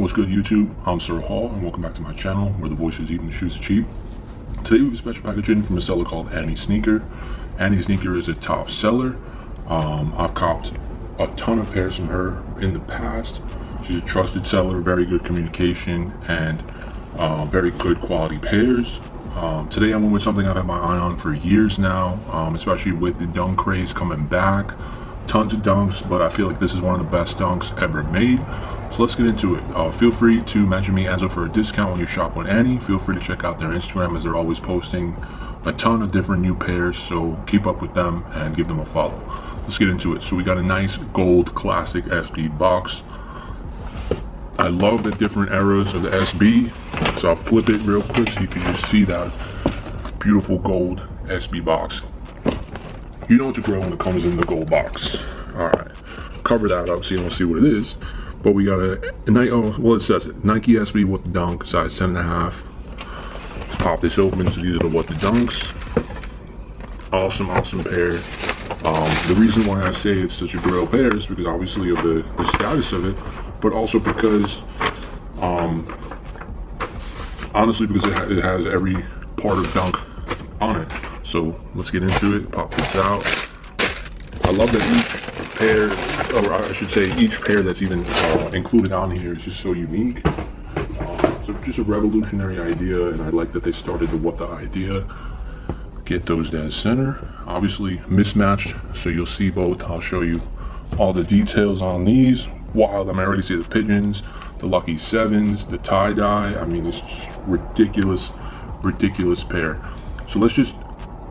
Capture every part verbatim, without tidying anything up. What's good, YouTube? I'm Sir Hall, and welcome back to my channel, where the voice is deep and the shoes are cheap. Today we have a special package in from a seller called Annie Sneaker. Annie Sneaker is a top seller. Um, I've copped a ton of pairs from her in the past. She's a trusted seller, very good communication, and uh, very good quality pairs. Um, today I went with something I've had my eye on for years now, um, especially with the dunk craze coming back. Tons of dunks, but I feel like this is one of the best dunks ever made. So let's get into it. Uh, feel free to mention me, Enzo, for a discount when you shop with Annie. Feel free to check out their Instagram, as they're always posting a ton of different new pairs, so keep up with them and give them a follow. Let's get into it. So we got a nice gold classic S B box. I love the different eras of the S B, so I'll flip it real quick so you can just see that beautiful gold S B box. You know what to grow when it comes in the gold box. All right, cover that up so you don't see what it is. But we got a, a night, oh, well, it says it. Nike S B What the Dunk, size ten and a half. Pop this open, so these are the What the Dunks. Awesome, awesome pair. Um, the reason why I say it's such a grill pair is because obviously of the, the status of it, but also because, um, honestly, because it, ha it has every part of Dunk on it. So let's get into it, pop this out. I love that each pair, or I should say each pair that's even uh, included on here is just so unique. Uh, so just a revolutionary idea, and I like that they started with what the idea. Get those dead center. Obviously mismatched, so you'll see both. I'll show you all the details on these. Wow, I already see the pigeons, the lucky sevens, the tie-dye. I mean, it's just ridiculous, ridiculous pair. So let's just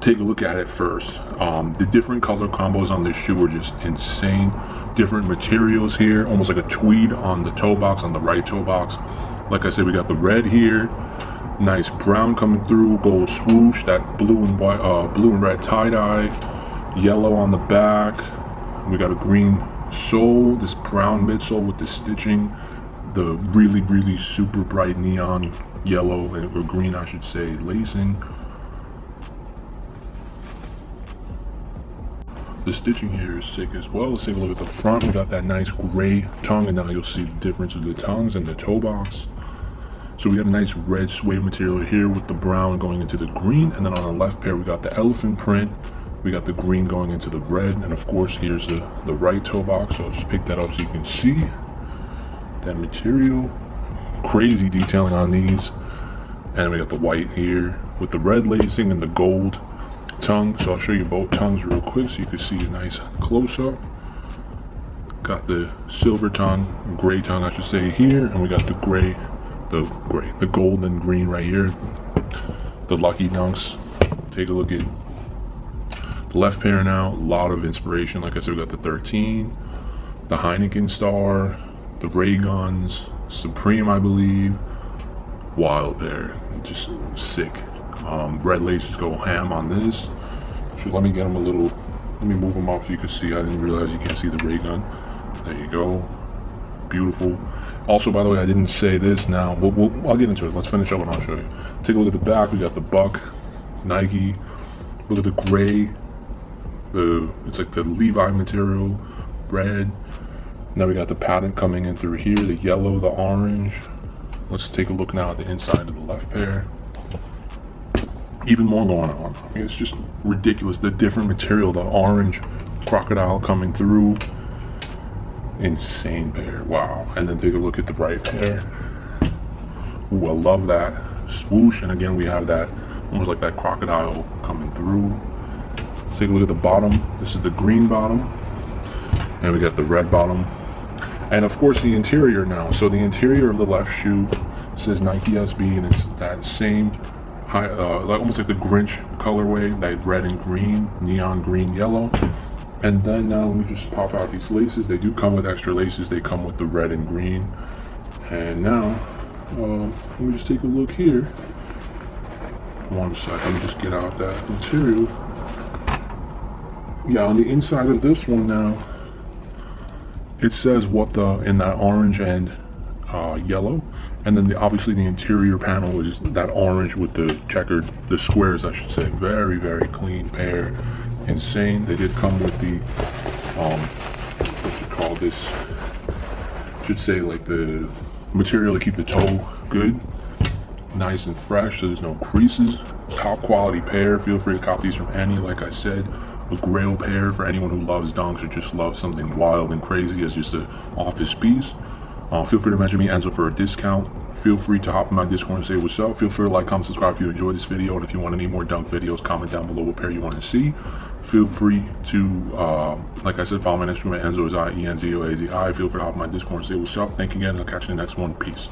take a look at it first. Um, the different color combos on this shoe are just insane. Different materials here, almost like a tweed on the toe box, on the right toe box. Like I said, we got the red here, nice brown coming through, gold swoosh, that blue and white, uh, blue and red tie dye, yellow on the back. We got a green sole, this brown midsole with the stitching, the really, really super bright neon yellow or green, I should say, lacing. The stitching here is sick as well. Let's take a look at the front. We got that nice gray tongue, and now you'll see the difference of the tongues and the toe box. So we got a nice red suede material here with the brown going into the green, and then on the left pair we got the elephant print. We got the green going into the red, and of course here's the, the right toe box. So I'll just pick that up so you can see that material. Crazy detailing on these. And we got the white here with the red lacing and the gold tongue. So I'll show you both tongues real quick so you can see a nice close-up. Got the silver tongue, gray tongue I should say, here, and we got the gray, the gray, the gold and green right here, the lucky dunks. Take a look at the left pair now. A lot of inspiration. Like I said, we got the thirteen, the Heineken star, the ray guns, Supreme, I believe. Wild pair, just sick. Um, red laces go ham on this. So let me get them a little, let me move them up so you can see. I didn't realize you can't see the ray gun. There you go. Beautiful. Also, by the way, I didn't say this now. We'll, we'll, I'll get into it. Let's finish up and I'll show you. Take a look at the back. We got the buck, Nike. Look at the gray. The, it's like the Levi material, red. Now we got the pattern coming in through here, the yellow, the orange. Let's take a look now at the inside of the left pair. Even more going on. I mean, it's just ridiculous. The different material, the orange crocodile coming through. Insane pair. Wow. And then take a look at the right pair. Ooh, I love that swoosh. And again, we have that almost like that crocodile coming through. Let's take a look at the bottom. This is the green bottom. And we got the red bottom. And of course, the interior now. So the interior of the left shoe says Nike S B, and it's that same High, uh, like almost like the Grinch colorway, that red and green, neon green, yellow. And then now we just pop out these laces. They do come with extra laces. They come with the red and green. And now, uh, let me just take a look here. One sec, let me just get out that material. Yeah, on the inside of this one now, it says what the, in that orange and uh, yellow. And then the, obviously the interior panel is that orange with the checkered, the squares I should say. Very, very clean pair. Insane. They did come with the, um, what you call this, I should say like the material to keep the toe good, nice and fresh, so there's no creases. Top quality pair. Feel free to cop these from Annie, like I said. A grail pair for anyone who loves dunks or just loves something wild and crazy as just an office piece. Uh, feel free to mention me, Enzo, for a discount. Feel free to hop in my Discord and say what's up. Feel free to like, comment, subscribe if you enjoyed this video. And if you want any more dunk videos, comment down below what pair you want to see. Feel free to, uh, like I said, follow my Instagram at Enzo is I E N Z O A Z I. Feel free to hop in my Discord and say what's up. Thank you again, and I'll catch you in the next one. Peace.